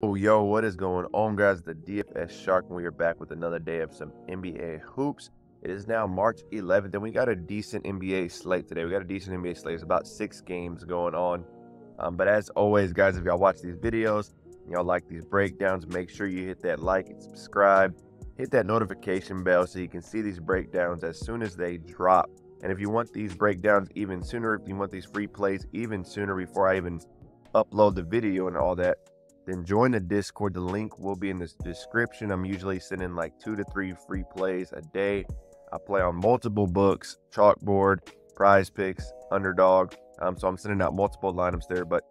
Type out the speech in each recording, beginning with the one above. Oh, yo, what is going on, guys? The DFS Shark, and we are back with another day of some NBA hoops. It is now March 11th, and we got a decent NBA slate today. We got a decent NBA slate. It's about 6 games going on. But as always, guys, if y'all watch these videos, y'all like these breakdowns, make sure you hit that like and subscribe. Hit that notification bell so you can see these breakdowns as soon as they drop. And if you want these breakdowns even sooner, if you want these free plays even sooner before I even upload the video and all that, then join the Discord. The link will be in the description. I'm usually sending like 2 to 3 free plays a day. I play on multiple books, Chalkboard, PrizePicks, Underdog. So I'm sending out multiple lineups there, but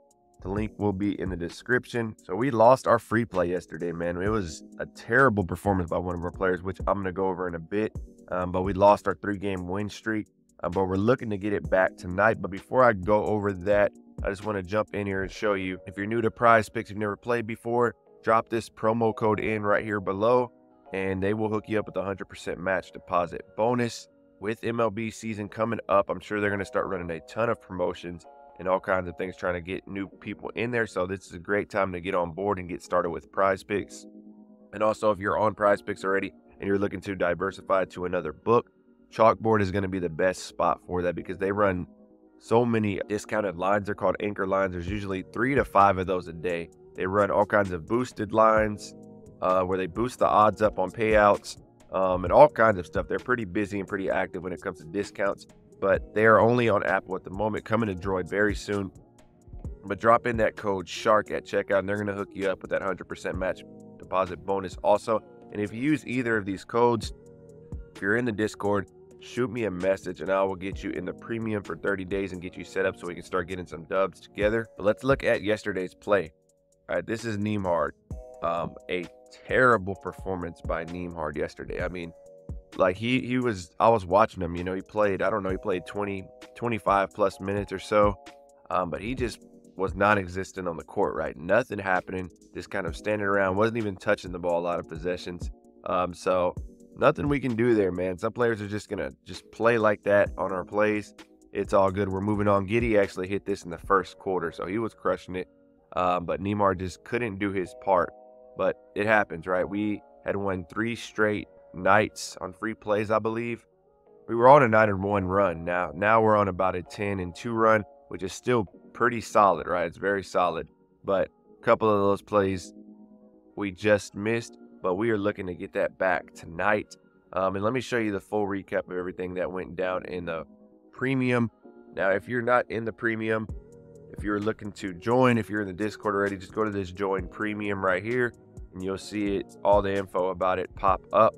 the link will be in the description. So we lost our free play yesterday, man. It was a terrible performance by one of our players, which I'm going to go over in a bit. But we lost our 3-game win streak, but we're looking to get it back tonight. But before I go over that, I just want to jump in here and show you, if you're new to PrizePicks, you've never played before, drop this promo code in right here below, and they will hook you up with a 100% match deposit bonus. With MLB season coming up, I'm sure they're going to start running a ton of promotions and all kinds of things, trying to get new people in there. So this is a great time to get on board and get started with PrizePicks. And also, if you're on PrizePicks already and you're looking to diversify to another book, Chalkboard is going to be the best spot for that, because they run so many discounted lines. They're called anchor lines. There's usually 3 to 5 of those a day. They run all kinds of boosted lines where they boost the odds up on payouts and all kinds of stuff. They're pretty busy and pretty active when it comes to discounts, but they are only on Apple at the moment, coming to Droid very soon. But drop in that code SHARK at checkout, and they're going to hook you up with that 100% match deposit bonus also. And if you use either of these codes, if you're in the Discord, shoot me a message and I will get you in the premium for 30 days and get you set up so we can start getting some dubs together. But let's look at yesterday's play. All right, this is Neemhard. A terrible performance by Neemhard yesterday. I mean, like he was, I was watching him, you know, he played, I don't know, he played 20-25 plus minutes or so, but he just was non-existent on the court, right? Nothing happening, just kind of standing around, wasn't even touching the ball a lot of possessions. So nothing we can do there, man. Some players are just gonna play like that on our plays. It's all good. We're moving on. Giddey actually hit this in the first quarter, so he was crushing it. But Neemhard just couldn't do his part. But it happens, right? We had won 3 straight nights on free plays, I believe. We were on a 9-1 run. Now we're on about a 10-2 run, which is still pretty solid, right? It's very solid. But a couple of those plays we just missed. But we are looking to get that back tonight. And let me show you the full recap of everything that went down in the premium. Now, if you're not in the premium, if you're looking to join, if you're in the Discord already, just go to this join premium right here and you'll see it, all the info about it pop up.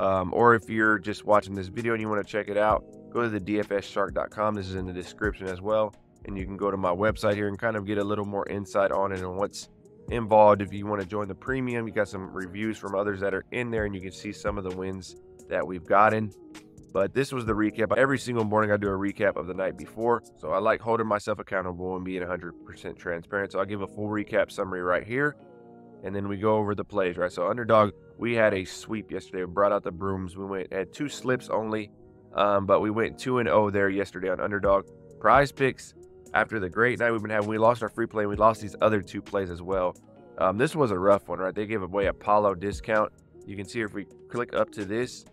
Or if you're just watching this video and you want to check it out, go to the dfsshark.com. This is in the description as well. And you can go to my website here and kind of get a little more insight on it and what's involved. If you want to join the premium, you got some reviews from others that are in there, and you can see some of the wins that we've gotten. But this was the recap. Every single morning I do a recap of the night before, so I like holding myself accountable and being 100% transparent. So I'll give a full recap summary right here, and then we go over the plays, right? So Underdog, we had a sweep yesterday. We brought out the brooms. We went at 2 slips only, but we went 2-0 there yesterday on Underdog. PrizePicks, after the great night we've been having, we lost our free play and we lost these other 2 plays as well. This was a rough one, right? They gave away a Paolo discount. You can see if we click up to this,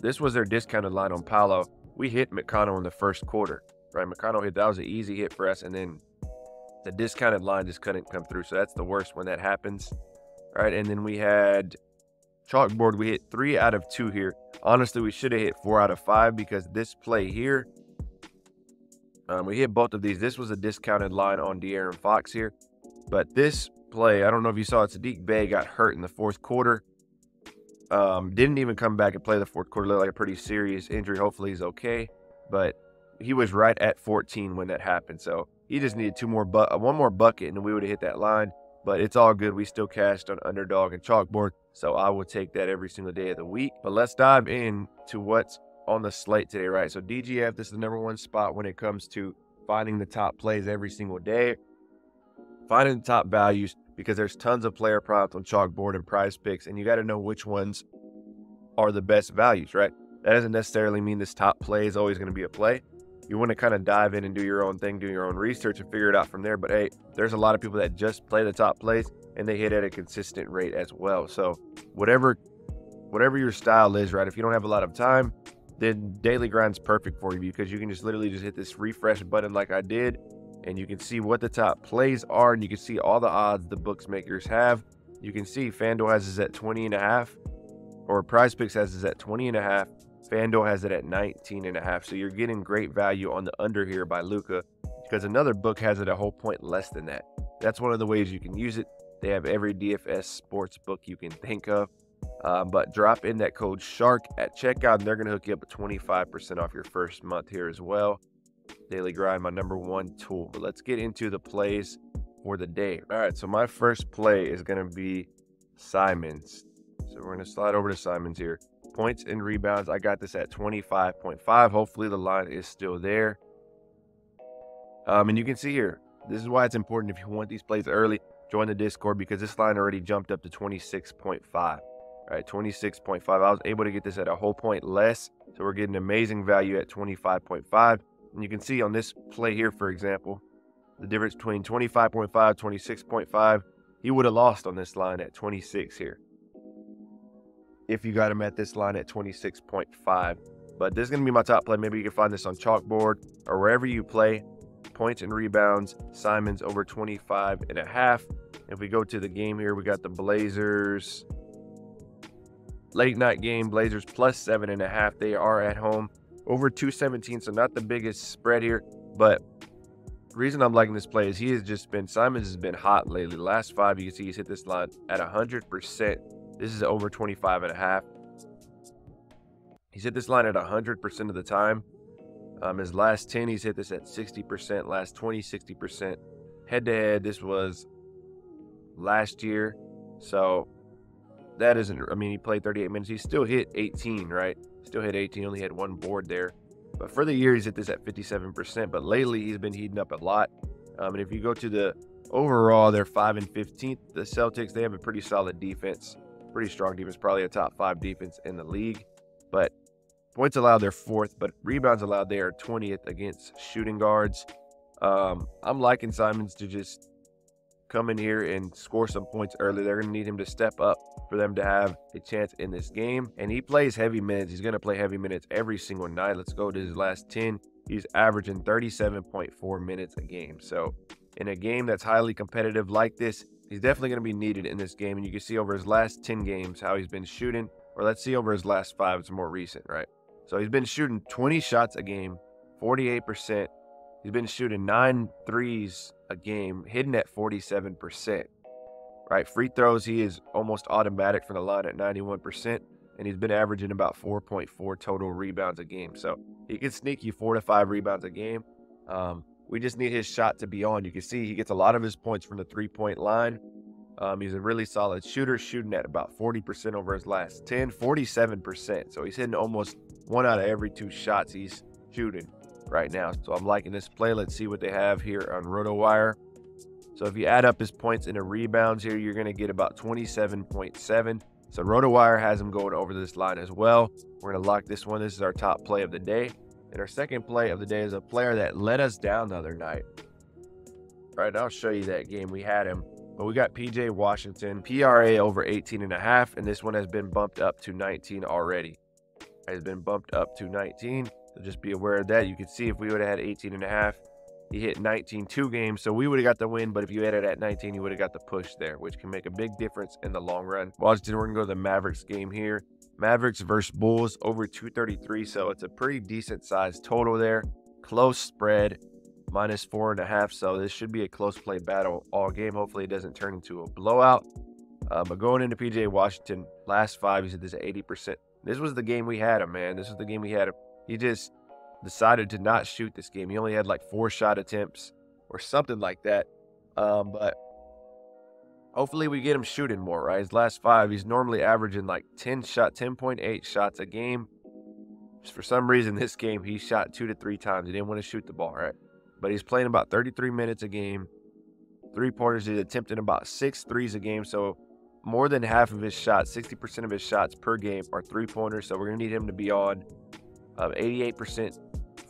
this was their discounted line on Paolo. We hit McConnell in the first quarter, right? McConnell hit, that was an easy hit for us, and then the discounted line just couldn't come through. So that's the worst when that happens. All right, and then we had Chalkboard. We hit 3 out of 2 here. Honestly, we should have hit 4 out of 5, because this play here, we hit both of these. This was a discounted line on De'Aaron Fox here. But this play, I don't know if you saw it, Sadiq Bey got hurt in the fourth quarter. Didn't even come back and play the fourth quarter. Looked like a pretty serious injury. Hopefully he's okay. But he was right at 14 when that happened. So he just needed 1 more bucket, and we would have hit that line. But it's all good. We still cashed on Underdog and Chalkboard. So I will take that every single day of the week. But let's dive into what's on the slate today, right? So DGF, this is the #1 spot when it comes to finding the top plays every single day, finding the top values, because there's tons of player props on Chalkboard and PrizePicks, and you got to know which ones are the best values, right? That doesn't necessarily mean this top play is always going to be a play. you want to kind of dive in and do your own thing, do your own research and figure it out from there. But hey, there's a lot of people that just play the top plays and they hit at a consistent rate as well. So whatever your style is, right? If you don't have a lot of time, then Daily Grind's perfect for you, because you can just literally just hit this refresh button like I did, and you can see what the top plays are, and you can see all the odds the bookmakers have. You can see FanDuel has it at 20.5, or PrizePicks has it at 20.5. FanDuel has it at 19.5. So you're getting great value on the under here by Luca, because another book has it a whole point less than that. That's one of the ways you can use it. They have every DFS sports book you can think of. But drop in that code SHARK at checkout, and they're going to hook you up with 25% off your first month here as well. Daily Grind, my #1 tool. But let's get into the plays for the day. All right, so my first play is going to be Simons. So we're going to slide over to Simons here. Points and rebounds, I got this at 25.5. Hopefully the line is still there. And you can see here, this is why it's important, if you want these plays early, join the Discord, because this line already jumped up to 26.5. all right, 26.5. I was able to get this at a whole point less, so we're getting amazing value at 25.5. and you can see on this play here, for example, the difference between 25.5, 26.5, he would have lost on this line at 26 here if you got him at this line at 26.5. but this is gonna be my top play. Maybe you can find this on Chalkboard or wherever you play. Points and rebounds, Simons over 25.5. If we go to the game here, we got the Blazers late night game. Blazers plus 7.5. They are at home, over 217, so not the biggest spread here, but the reason I'm liking this play is Simons has been hot lately. Last five, you can see he's hit this line at 100%. This is over 25.5. He's hit this line at 100% of the time. His last 10, he's hit this at 60%. Last 20, 60%. Head-to-head, this was last year. So that isn't, I mean, he played 38 minutes. He still hit 18, right? Still hit 18, only had one board there. But for the year, he's hit this at 57%. But lately, he's been heating up a lot. And if you go to the overall, they're 5 and 15th. The Celtics, they have a pretty solid defense. Pretty strong defense, probably a top 5 defense in the league. But points allowed, they're 4th, but rebounds allowed, they are 20th against shooting guards. I'm liking Simons to just come in here and score some points early. They're going to need him to step up for them to have a chance in this game. And he plays heavy minutes. He's going to play heavy minutes every single night. Let's go to his last 10. He's averaging 37.4 minutes a game. So in a game that's highly competitive like this, he's definitely going to be needed in this game. And you can see over his last 10 games how he's been shooting, or let's see over his last 5. It's more recent, right? So he's been shooting 20 shots a game, 48%. He's been shooting 9 threes a game, hitting at 47%, right? Free throws, he is almost automatic from the line at 91%, and he's been averaging about 4.4 total rebounds a game. So he can sneak you 4 to 5 rebounds a game. We just need his shot to be on. You can see he gets a lot of his points from the three-point line. He's a really solid shooter, shooting at about 40% over his last 10, 47%. So he's hitting almost 1 out of every 2 shots he's shooting right now. So I'm liking this play. Let's see what they have here on RotoWire. So if you add up his points and the rebounds here, you're going to get about 27.7. So RotoWire has him going over this line as well. We're going to lock this one. This is our top play of the day. And our second play of the day is a player that let us down the other night. All right, I'll show you that game we had him. But we got P.J. Washington, PRA over 18.5, and this one has been bumped up to 19 already. Has been bumped up to 19, so just be aware of that. You can see if we would have had 18.5, he hit 19 2 games, so we would have got the win. But if you had it at 19, you would have got the push there, which can make a big difference in the long run. Washington, we're gonna go to the Mavericks game here. Mavericks versus Bulls over 233, so it's a pretty decent sized total there. Close spread, -4.5, so this should be a close play battle all game. Hopefully it doesn't turn into a blowout. But going into PJ Washington, last 5, he's at this at 80%. This was the game we had him, man. This was the game we had him. He just decided to not shoot this game. He only had like 4 shot attempts or something like that. But hopefully we get him shooting more, right? His last 5, he's normally averaging like 10.8 shots a game. Just for some reason, this game, he shot 2 to 3 times. He didn't want to shoot the ball, right? But he's playing about 33 minutes a game. 3-pointers, he's attempting about 6 threes a game. So more than half of his shots, 60% of his shots per game are 3-pointers. So we're going to need him to be on 88%,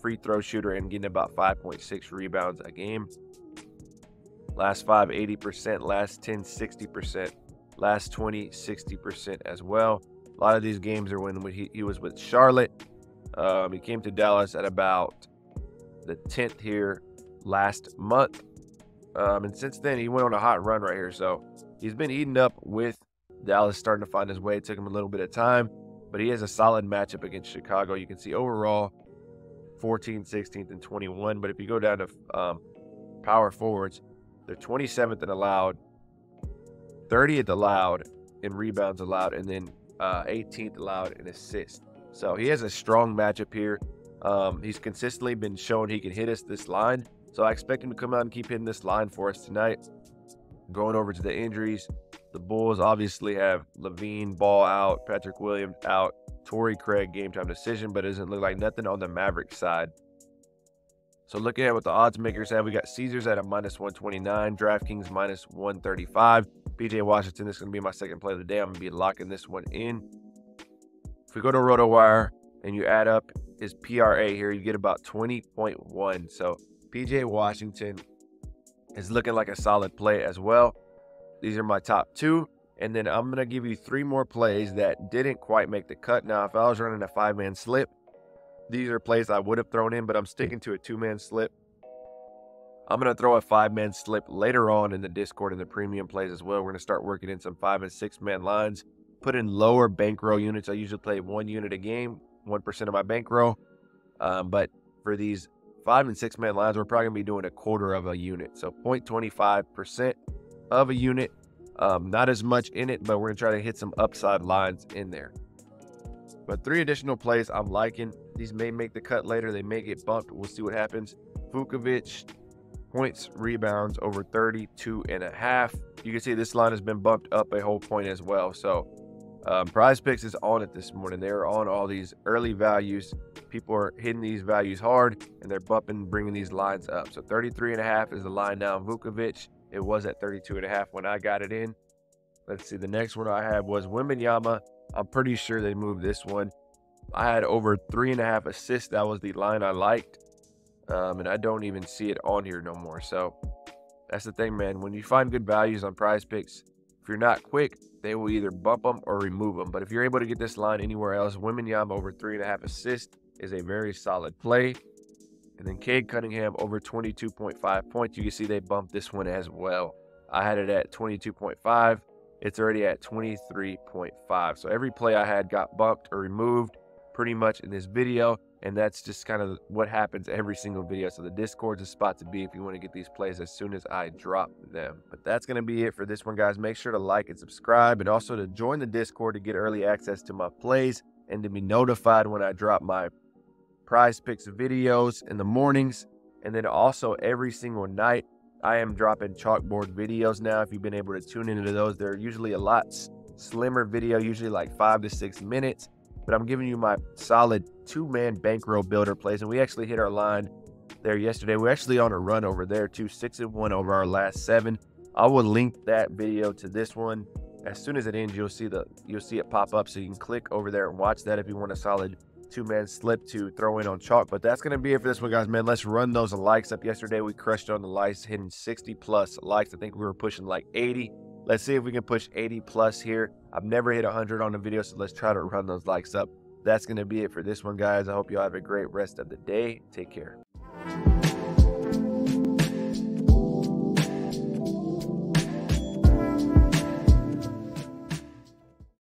free throw shooter and getting about 5.6 rebounds a game. Last 5, 80%. Last 10, 60%. Last 20, 60% as well. A lot of these games are when he was with Charlotte. He came to Dallas at about the 10th here last month. And since then, he went on a hot run right here. So he's been eating up with Dallas, starting to find his way. It took him a little bit of time, but he has a solid matchup against Chicago. You can see overall 14th, 16th, and 21. But if you go down to power forwards, they're 27th in allowed, 30th allowed in rebounds allowed, and then 18th allowed in assists. So he has a strong matchup here. He's consistently been showing he can hit us this line. So I expect him to come out and keep hitting this line for us tonight. Going over to the injuries, the Bulls obviously have LaVine, Ball out, Patrick Williams out, Torrey Craig game time decision, but it doesn't look like nothing on the Mavericks side. So looking at what the odds makers have, we got Caesars at a -129, DraftKings -135. P.J. Washington, this is going to be my second play of the day. I'm going to be locking this one in. If we go to RotoWire and you add up his PRA here, you get about 20.1. So P.J. Washington is looking like a solid play as well. These are my top two. And then I'm going to give you three more plays that didn't quite make the cut. Now, if I was running a five-man slip, these are plays I would have thrown in, but I'm sticking to a two-man slip. I'm going to throw a five-man slip later on in the Discord and the premium plays as well. We're going to start working in some five- and six-man lines. Put in lower bankroll units. I usually play 1 unit a game, 1% of my bankroll. But for these five- and six-man lines, we're probably going to be doing a quarter of a unit. So 0.25% of a unit. Not as much in it, but we're going to try to hit some upside lines in there. But three additional plays I'm liking. These may make the cut later. They may get bumped. We'll see what happens. Vukovic, points, rebounds over 32.5. You can see this line has been bumped up a whole point as well. So PrizePicks is on it this morning. They're on all these early values. People are hitting these values hard, and they're bumping, bringing these lines up. So 33.5 is the line now in Vukovic. It was at 32.5 when I got it in. Let's see. The next one I had was Wembanyama. I'm pretty sure they moved this one. I had over 3.5 assists. That was the line I liked. And I don't even see it on here no more. So that's the thing, man. When you find good values on PrizePicks, if you're not quick, they will either bump them or remove them. But if you're able to get this line anywhere else, Wembanyama over 3.5 assists is a very solid play. And then Cade Cunningham over 22.5 points. You can see they bumped this one as well. I had it at 22.5. It's already at 23.5. So every play I had got bumped or removed pretty much in this video. And that's just kind of what happens every single video. So the Discord's a spot to be if you want to get these plays as soon as I drop them. But that's going to be it for this one, guys. Make sure to like and subscribe, and also to join the Discord to get early access to my plays and to be notified when I drop my PrizePicks videos in the mornings. And then also every single night, I am dropping Chalkboard videos now. If you've been able to tune into those, they're usually a lot slimmer video, usually like 5 to 6 minutes. But I'm giving you my solid two-man bankroll builder plays. And we actually hit our line there yesterday. We're actually on a run over there, too. 6-1 over our last 7. I will link that video to this one. As soon as it ends, you'll see it pop up. So you can click over there and watch that if you want a solid two-man slip to throw in on chalk. But that's going to be it for this one, guys. Man, let's run those likes up. Yesterday, we crushed on the likes, hitting 60-plus likes. I think we were pushing like 80. Let's see if we can push 80-plus here. I've never hit 100 on a video, so let's try to run those likes up. That's going to be it for this one, guys. I hope you all have a great rest of the day. Take care.